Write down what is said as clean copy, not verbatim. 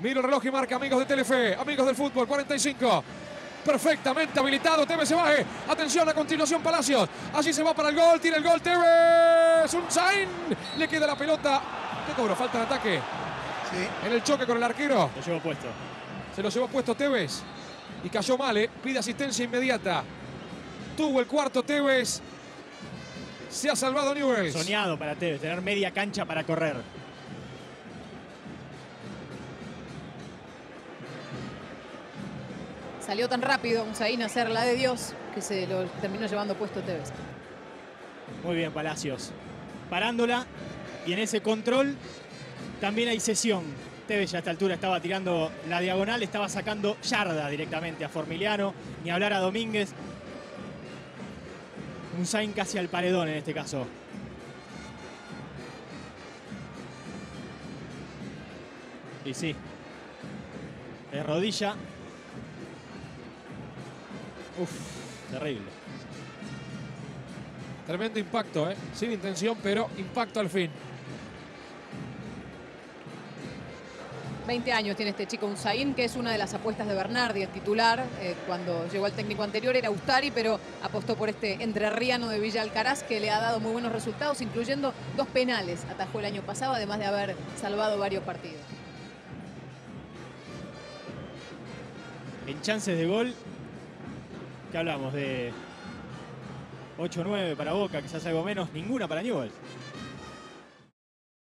Miro el reloj y marca, amigos de Telefe, amigos del fútbol, 45. Perfectamente habilitado, Tevez se baje. Atención, a continuación Palacios. Allí se va para el gol, tira el gol, Tevez. Unsaín, le queda la pelota. ¿Qué cobró? Falta de ataque. Sí. En el choque con el arquero. Lo llevó puesto. Se lo llevó puesto Tevez. Y cayó mal, pide asistencia inmediata. Tuvo el cuarto Tevez. Se ha salvado Newell's. Soñado para Tevez, tener media cancha para correr. Salió tan rápido Unsaín a hacer la de Dios que se lo terminó llevando puesto Tevez. Muy bien, Palacios. Parándola y en ese control también hay cesión. Tevez ya a esta altura estaba tirando la diagonal, estaba sacando yarda directamente a Formiliano, ni hablar a Domínguez. Unsaín casi al paredón en este caso. Y sí, de rodilla. Uf, terrible. Tremendo impacto, sin intención, pero impacto al fin. 20 años tiene este chico Unsaín, que es una de las apuestas de Bernardi, el titular. Cuando llegó el técnico anterior era Ustari, pero apostó por este entrerriano de Villa Alcaraz, que le ha dado muy buenos resultados, incluyendo 2 penales. Atajó el año pasado, además de haber salvado varios partidos. En chances de gol, que hablamos de 8-9 para Boca, quizás algo menos, ninguna para Newell's.